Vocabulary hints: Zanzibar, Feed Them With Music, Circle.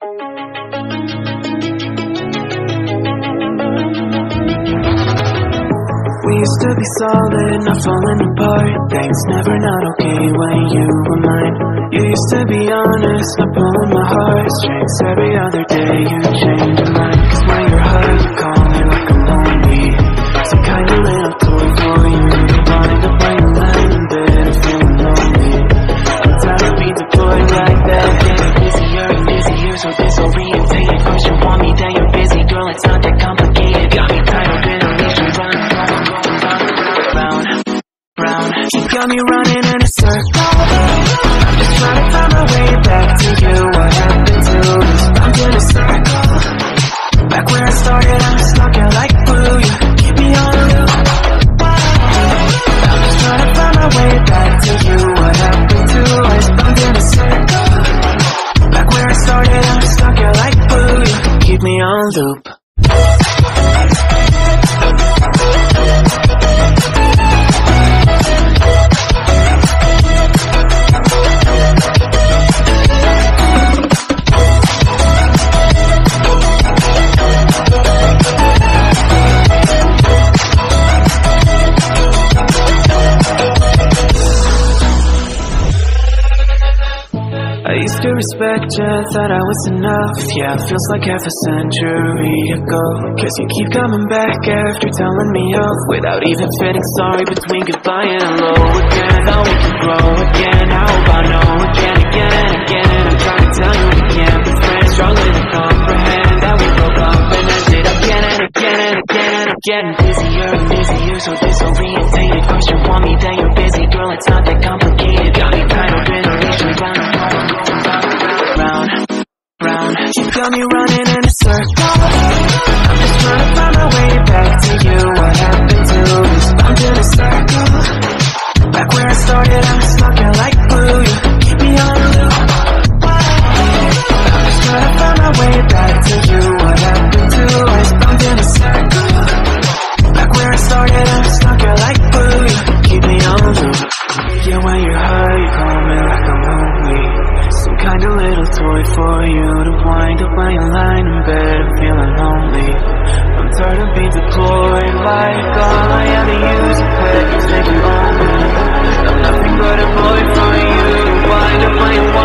We used to be solid, not falling apart. Things never not okay when you were mine. You used to be honest, not pulling my heartstrings. Every other day you change your mind. Cause when you're high, you call me like I'm lonely. Some kind of little toy for you to wind up when you're lying in bed and feeling lonely. I'm tired of being deployed like that. Getting busier and busier, so disorientated. First you want me, then you're busy. Girl, it's not that complicated. Got me tired of it. You got me running in a circle. I'm just trying to find my way back to you. What happened to this? I'm in a circle. Back where I started, I'm stuck in like glue. You keep me on loop. I'm just trying to find my way back to you. What happened to us? I'm in a circle. Back where I started, I'm stuck in like glue. You keep me on loop. I used to respect you, thought I was enough. Yeah, it feels like half a century ago. Cause you keep coming back after telling me off, without even feeling sorry between goodbye and hello again. Oh, we can grow again, how about no again, again and again. I'm trying to tell you again, but friends struggling to comprehend that we broke up and ended again and again and again and again. Busier and busier, so disorientated. First you want me, then you're busy. Girl, it's not that complicated. Got me kind of in a you got me running in a circle. I'm just trying to find my way back to you. What happened to this? I'm in a circle. Back where I started, I'm stuck in like glue. You keep me on loop. I'm just trying to find my way back to you. What happened to us? I'm in a circle. Back where I started, I'm stuck in like glue. You keep me on loop. Yeah, when you're high, you call me like I'm lonely. Some kind of little toy for you to wind up when you're lying in bed and feeling lonely. I'm tired of being deployed like all I am to use a pet. You're taking over. I'm nothing but a boy for you to wind up when you're